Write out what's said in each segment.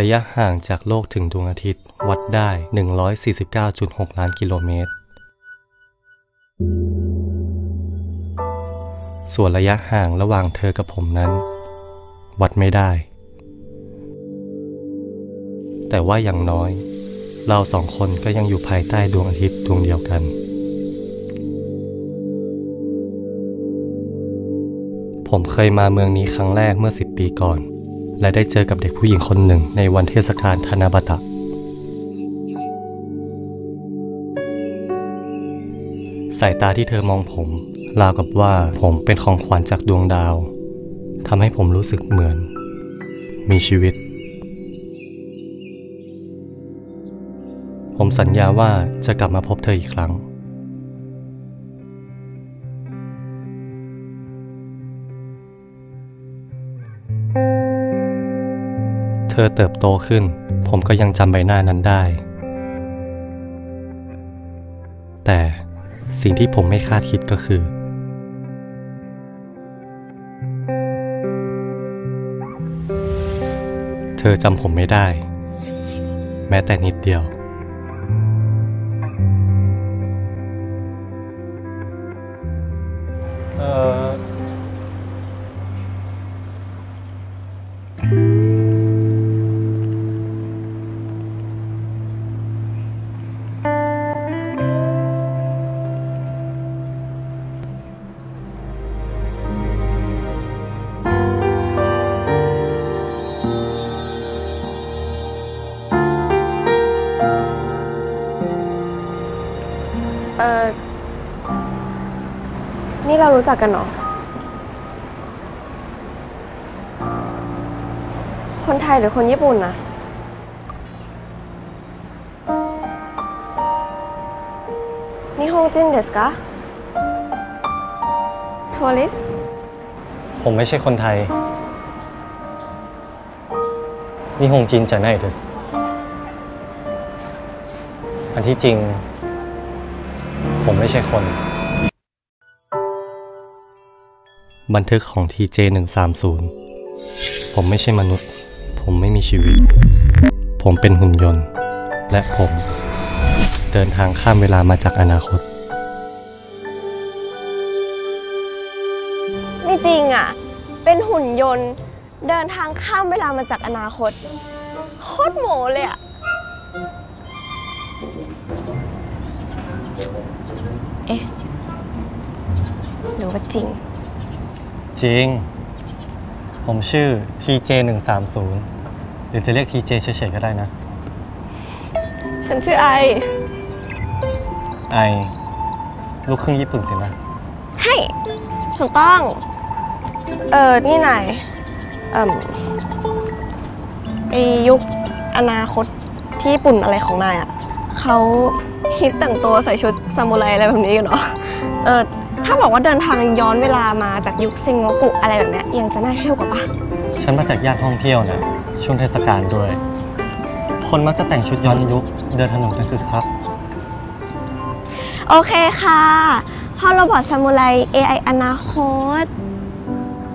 ระยะห่างจากโลกถึงดวงอาทิตย์วัดได้ 149.6 ล้านกิโลเมตรส่วนระยะห่างระหว่างเธอกับผมนั้นวัดไม่ได้แต่ว่าอย่างน้อยเราสองคนก็ยังอยู่ภายใต้ดวงอาทิตย์ดวงเดียวกันผมเคยมาเมืองนี้ครั้งแรกเมื่อ10ปีก่อนและได้เจอกับเด็กผู้หญิงคนหนึ่งในวันเทศกาลทานาบาตะสายตาที่เธอมองผมราวกับว่าผมเป็นของขวัญจากดวงดาวทำให้ผมรู้สึกเหมือนมีชีวิตผมสัญญาว่าจะกลับมาพบเธออีกครั้งเธอเติบโตขึ้นผมก็ยังจำใบหน้านั้นได้แต่สิ่งที่ผมไม่คาดคิดก็คือเธอจำผมไม่ได้แม้แต่นิดเดียวนี่เรารู้จักกันเหรอคนไทยหรือคนญี่ปุ่นนะนิฮงจินเดสกะทัวริสผมไม่ใช่คนไทยนิฮงจินจะไหนเดสอันที่จริงผมไม่ใช่คนบันทึกของ TJ130 ผมไม่ใช่มนุษย์ผมไม่มีชีวิตผมเป็นหุ่นยนต์และผมเดินทางข้ามเวลามาจากอนาคตนี่จริงอ่ะเป็นหุ่นยนต์เดินทางข้ามเวลามาจากอนาคตโคตรโหมเลยอ่ะเอ๊ะหรือว่าจริงจริงผมชื่อ TJ130 หรือจะเรียก TJ เฉยๆก็ได้นะฉันชื่อไอลูกครึ่งญี่ปุ่นสินะให้ถูกต้องนี่ไหนไอยุคอนาคตที่ญี่ปุ่นอะไรของนายอ่ะเขาคิดแต่งตัวใส่ชุดซามูไรอะไรแบบนี้กันเหรอถ้าบอกว่าเดินทางย้อนเวลามาจากยุคเซงโงกุอะไรแบบนี้ยังจะน่าเชื่อกว่าปะฉันมาจากย่านท่องเที่ยวนะช่วงเทศกาลด้วยคนมักจะแต่งชุดย้อนยุคเดินถนนกันคือครับโอเคค่ะพ่อโรบอทซามูไร AI อนาคต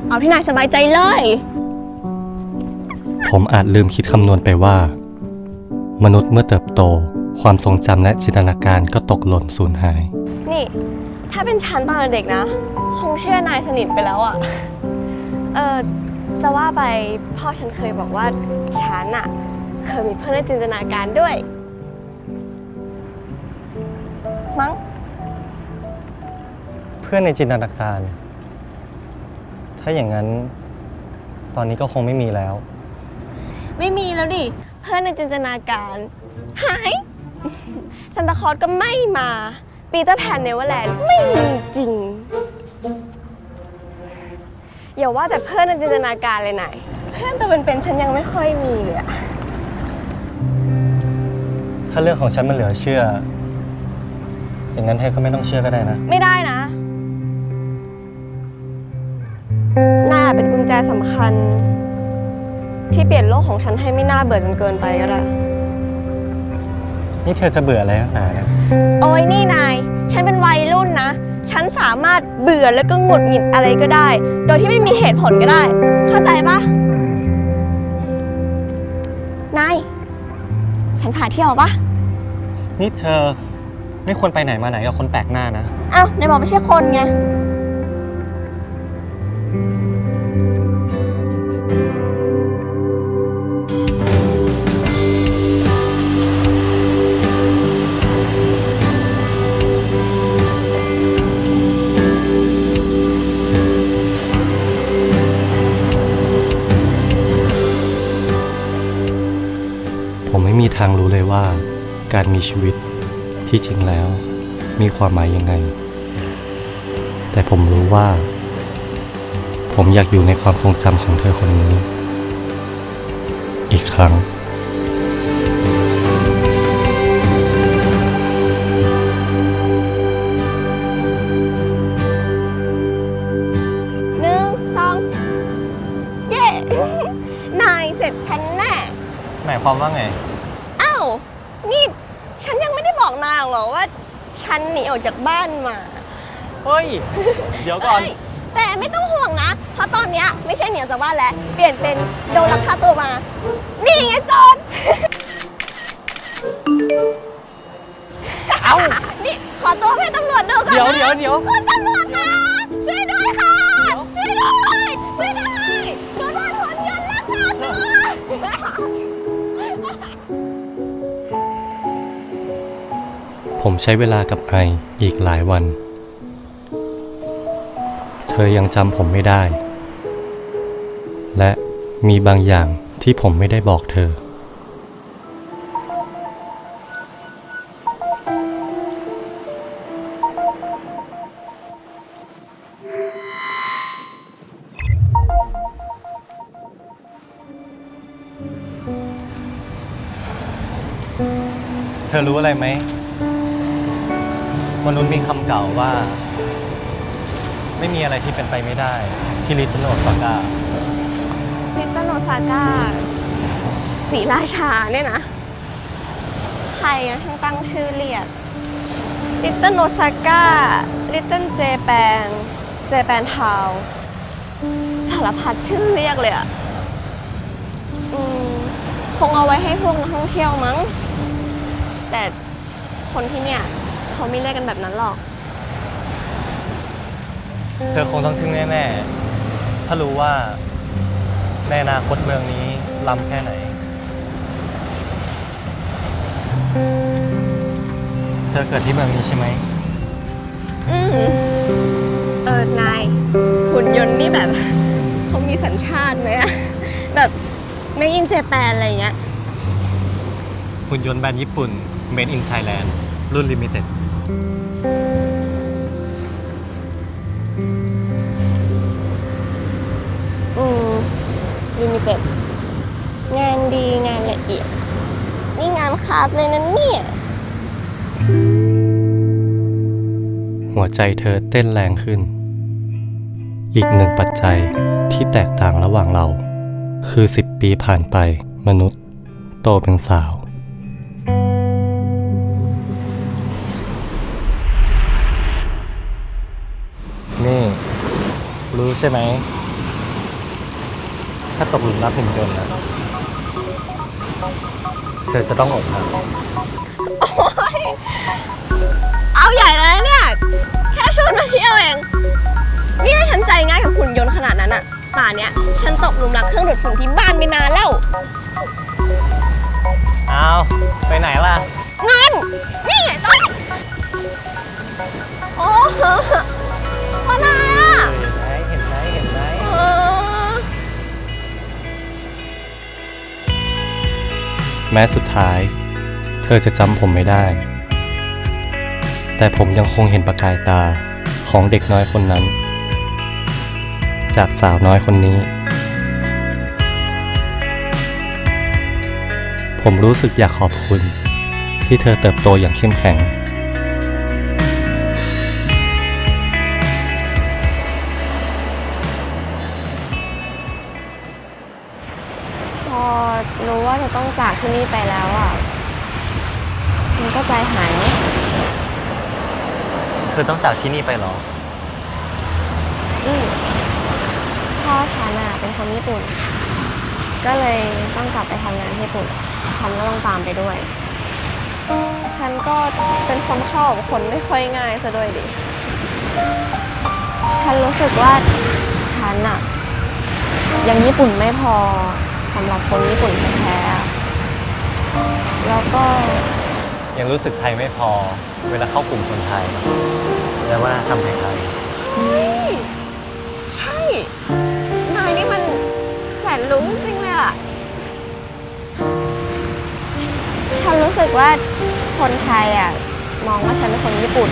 เอาพี่นายสบายใจเลยผมอาจลืมคิดคำนวณไปว่ามนุษย์เมื่อเติบโตความทรงจำและจินตนาการก็ตกหล่นสูญหายนี่ถ้าเป็นฉันตอนเด็กนะคงเชื่อนายสนิทไปแล้วอ่ะจะว่าไปพ่อฉันเคยบอกว่าฉันอ่ะเคยมีเพื่อนในจินตนาการด้วยมั้งเพื่อนในจินตนาการถ้าอย่างนั้นตอนนี้ก็คงไม่มีแล้วดิเพื่อนในจินตนาการหายซันตาคลอสก็ไม่มาปีเตอร์แพนเนเวอร์แลนด์ไม่มีจริงอย่าว่าแต่เพื่อนในจินตนาการเลยไหนเพื่อนตัวเป็นๆฉันยังไม่ค่อยมีเลยอะถ้าเรื่องของฉันมันเหลือเชื่ออย่างนั้นเธอก็ไม่ต้องเชื่อก็ได้นะไม่ได้นะน่าเป็นกุญแจสำคัญที่เปลี่ยนโลกของฉันให้ไม่น่าเบื่อจนเกินไปก็ได้นี่เธอจะเบื่ออะไรนะโอ้ยนี่นายฉันเป็นวัยรุ่นนะฉันสามารถเบื่อแล้วก็หงุดหงิดอะไรก็ได้โดยที่ไม่มีเหตุผลก็ได้เข้าใจปะ นายฉันพาเที่ยวปะนี่เธอไม่ควรไปไหนมาไหนกับคนแปลกหน้านะอ้าวนายบอกไม่ใช่คนไงไม่มีทางรู้เลยว่าการมีชีวิตที่จริงแล้วมีความหมายยังไงแต่ผมรู้ว่าผมอยากอยู่ในความทรงจำของเธอคนนี้อีกครั้ง1 2เย้นายเสร็จฉันแน่หมายความว่าไงนี่ฉันยังไม่ได้บอกนายหรอกว่าฉันหนีออกจากบ้านมาเฮ้ยเดี๋ยวก่อนแต่ไม่ต้องห่วงนะเพราะตอนนี้ไม่ใช่หนีออกจากบ้านแล้วเปลี่ยนเป็นโดนลักพาตัวมานี่ไงโจรเอานี่ขอตัวให้ตำรวจดูก่อนนะเดี๋ยวตำรวจค่ะช่วยด้วยค่ะช่วยด้วยโดนพาตัวโดนลักพาตัวผมใช้เวลากับไออีกหลายวันเธอยังจำผมไม่ได้และมีบางอย่างที่ผมไม่ได้บอกเธอเธอรู้อะไรไหมมนุษย์มีคำเก่าว่าไม่มีอะไรที่เป็นไปไม่ได้ที่ลิตโนซาก้าศรีราชาเนี่ยนะใครนะช่างตั้งชื่อเรียกลิตโนซาก้าลิตเติ้ลเจแปนทาวสารพัดชื่อเรียกเลยอะคงเอาไว้ให้พวกนักท่องเที่ยวมั้งแต่คนที่เนี่ยเขาไม่เรียกกันแบบนั้นหรอกเธอคงต้องทึ่งแน่ๆถ้ารู้ว่าในอนาคตเมืองนี้ล้ำแค่ไหนเธอเกิดที่เมืองนี้ใช่ไหมนายหุ่นยนต์นี่แบบเขามีสัญชาติไหมอะแบบไม่อินเจแปนอะไรเงี้ยหุ่นยนต์แบรนด์ญี่ปุ่น Made in Thailand รุ่น Limited Limited งานดีงานละเอียดนี่งานคราฟเลยนะเนี่ยหัวใจเธอเต้นแรงขึ้นอีกหนึ่งปัจจัยที่แตกต่างระหว่างเราคือ10 ปีผ่านไปมนุษย์โตเป็นสาวนี่รู้ใช่ไหมถ้าตกหลุมรักหุ่นยนต์นะเธอจะต้องอกหักเอาใหญ่แล้วเนี่ยแค่ชวนมาเที่ยวเองนี่ฉันใจง่ายกับหุ่นยนต์ขนาดนั้นอะป่านเนี้ยฉันตกหลุมรักเครื่องดูดฝุ่นที่บ้านไปนานแล้วเอาไปไหนล่ะเงินนี่ไงต้นโอ้เห็นไหมแม้สุดท้ายเธอจะจำผมไม่ได้แต่ผมยังคงเห็นประกายตาของเด็กน้อยคนนั้นจากสาวน้อยคนนี้ผมรู้สึกอยากขอบคุณที่เธอเติบโตอย่างเข้มแข็งรู้ว่าจะต้องจากที่นี่ไปแล้วอ่ะมันก็ใจหายเธอต้องจากที่นี่ไปหรอพ่อฉันเป็นคนญี่ปุ่นก็เลยต้องกลับไปทำงานที่ญี่ปุ่น ฉันก็ต้องตามไปด้วยฉันก็เป็นคนเข้ากับคนไม่ค่อยง่ายซะด้วยดิฉันรู้สึกว่าฉันอะยังญี่ปุ่นไม่พอสำหรับคนญี่ปุ่นแท้ๆแล้วก็ยังรู้สึกไทยไม่พอเวลาเข้ากลุ่มคนไทยแล้วว่าทำไงครับใช่นายนี่มันแสนรู้จริงเลยอะฉันรู้สึกว่าคนไทยอะมองว่าฉันเป็นคนญี่ปุ่น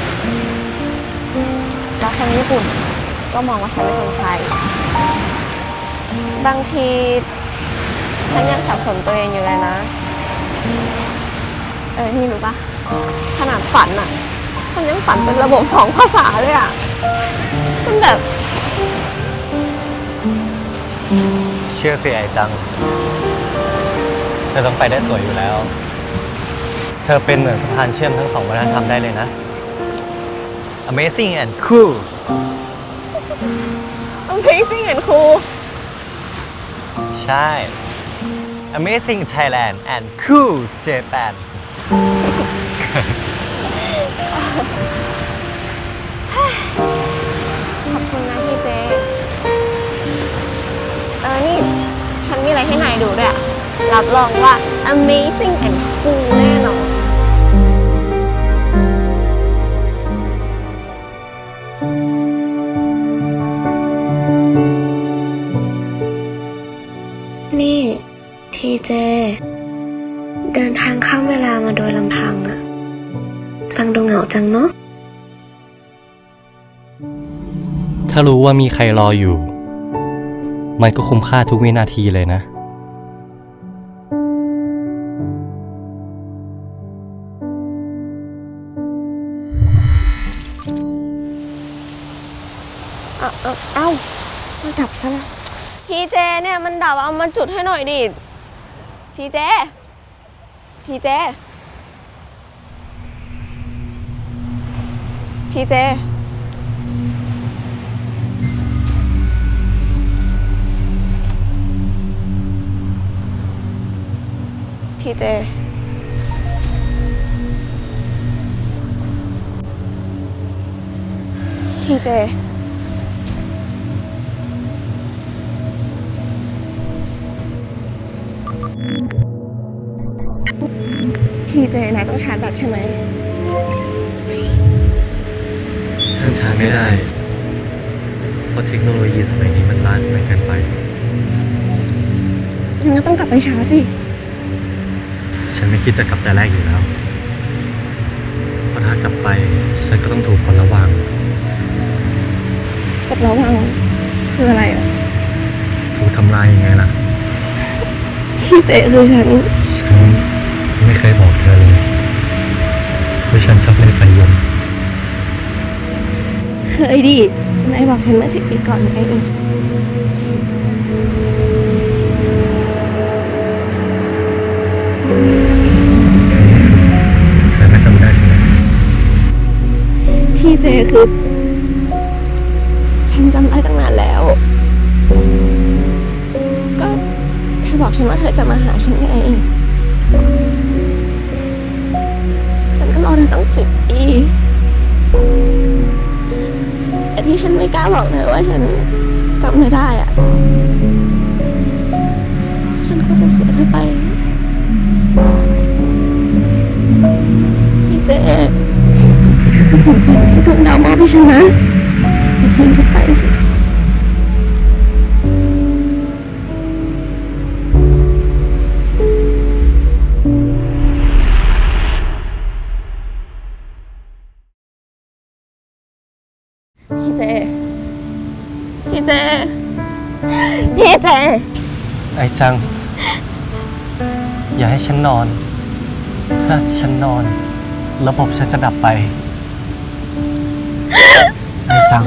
แล้วคนญี่ปุ่นก็มองว่าฉันเป็นคนไทยบางทีฉันยังสับสนตัวเองอยู่เลยนะนี่รู้ปะขนาดฝันอะฉันยังฝันเป็นระบบสองภาษาเลยอะมันแบบเชื่อเสียใจจังเธอต้องไปได้สวยอยู่แล้วเธอเป็นเหมือนสะพานเชื่อมทั้งสองวัฒนธรรมได้เลยนะ Amazing and cool Amazing and cool ใช่ Amazing Thailand and cool Japan ขอบคุณนะพี่เจนี่ฉันมีอะไรให้นายดูด้วยรับรองว่า Amazing and cool แน่นอนนี่ทีเจเดินทางข้ามเวลามาโดยลำพังอะฟังดูเหงาจังเนาะถ้ารู้ว่ามีใครรออยู่มันก็คุ้มค่าทุกวินาทีเลยนะเอ้ามันดับซะแล้วทีเจเนี่ยมันดับเอามาจุดให้หน่อยดิทีเจทีเจทีเจทีเจนายต้องชาร์จแบตใช่ไหมฉันชาร์จไม่ได้เพราะเทคโนโลยีสมัยนี้มันล้าสมัยเกินไปงั้นก็ต้องกลับไปชาร์จสิฉันไม่คิดจะกลับแต่แรกอยู่แล้วเพราะถ้ากลับไปฉันก็ต้องถูกคนระวังคืออะไรอ่ะถูกทำลายยังไงล่ะพี่เตะคือฉันไม่เคยบอกเธอเลยว่าฉันชอบเล่นไฟยมเคยดินายบอกฉันเมื่อ10 ปีก่อนไงเธอไม่จำได้ใช่ไหมพี่เจคือฉันจำได้ตั้งนานแล้วบอกฉันว่าเธอจะมาหาฉันไงฉันก็รอเธอตั้ง10 ปีแต่ที่ฉันไม่กล้าบอกเธอว่าฉันจำเธอได้อะฉันก็จะเสียเธอไปพี่เจคือผมเป็นที่ดวงดาวมอบให้ฉันนะทิ้งเธอไปสิพี่เจไอ้จังอย่าให้ฉันนอนถ้าฉันนอนระบบฉันจะดับไปไอ้จัง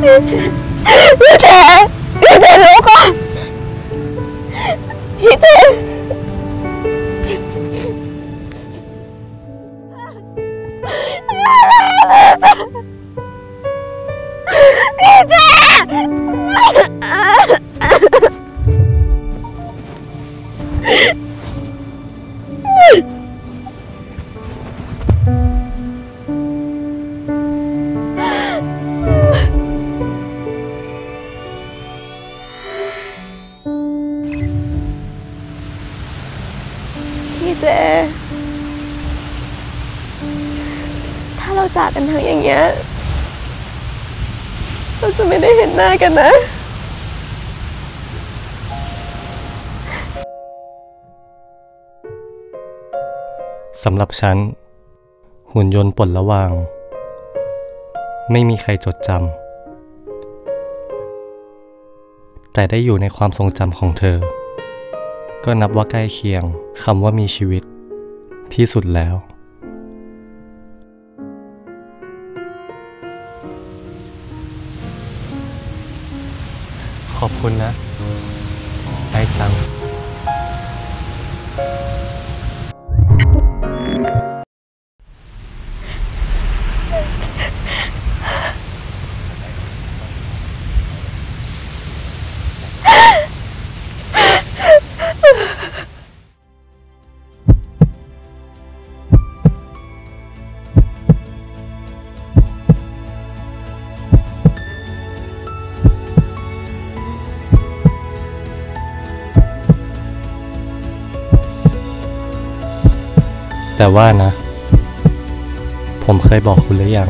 พี่เจรู้ก่อนพี่เจ พี่เจถ้าเราจากกันทั้งอย่างเงี้ยเราจะไม่ได้เห็นหน้ากันนะสำหรับฉันหุ่นยนต์ปลดระวางไม่มีใครจดจำแต่ได้อยู่ในความทรงจำของเธอก็นับว่าใกล้เคียงคำว่ามีชีวิตที่สุดแล้วขอบคุณนะไอ้จังแต่ว่านะผมเคยบอกคุณหรือยัง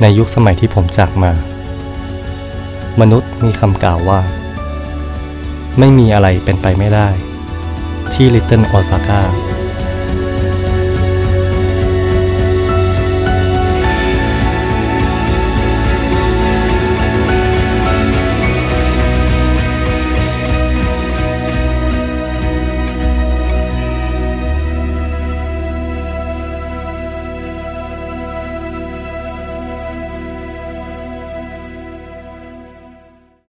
ในยุคสมัยที่ผมจากมามนุษย์มีคำกล่าวว่าไม่มีอะไรเป็นไปไม่ได้ที่ลิตเติ้ลโอซาก้า